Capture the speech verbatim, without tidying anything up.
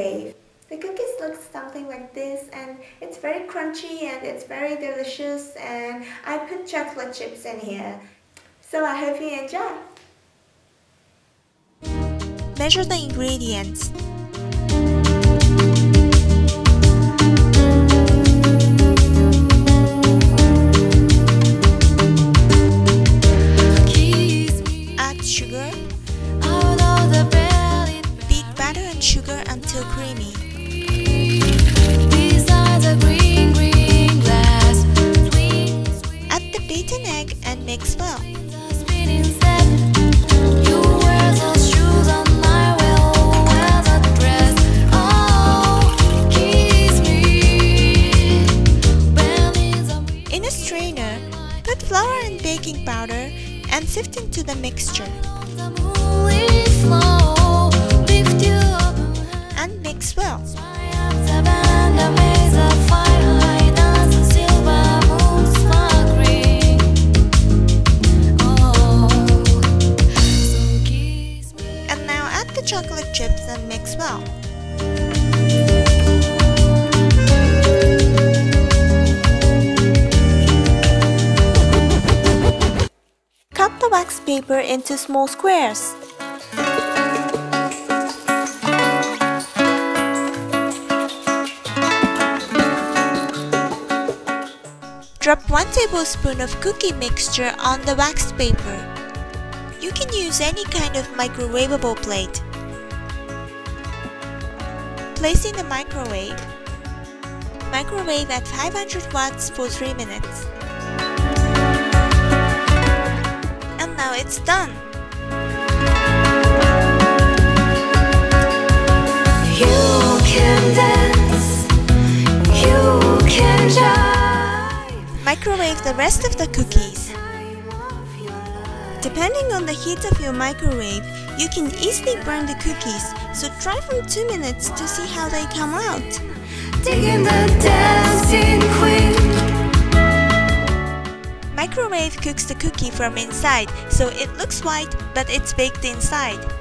microwave. The cookies look something like this, and it's very crunchy and it's very delicious, and I put chocolate chips in here. So I hope you enjoy! Measure the ingredients. Add sugar. Beat butter and sugar until creamy. Add the beaten egg and mix well. In a strainer, put flour and baking powder and sift into the mixture. And mix well. And now add the chocolate chips and mix well. Cut the wax paper into small squares. Drop one tablespoon of cookie mixture on the waxed paper. You can use any kind of microwavable plate. Place in the microwave. Microwave at five hundred watts for three minutes. And now it's done! You can dance, you can jump. Microwave the rest of the cookies. Depending on the heat of your microwave, you can easily burn the cookies, so try from two minutes to see how they come out. Microwave cooks the cookie from inside, so it looks white, but it's baked inside.